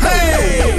Hey!